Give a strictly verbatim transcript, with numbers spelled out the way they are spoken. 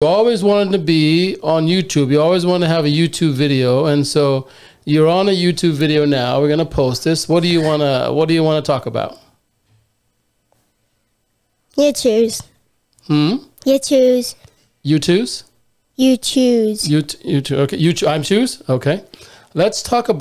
You always wanted to be on YouTube. You always want to have a YouTube video, and so you're on a YouTube video now. We're going to post this. What do you want to What do you want to talk about? You choose. Hmm. You choose. You choose. You choose. You you choose. Okay. You cho- I'm choose. Okay. Let's talk about.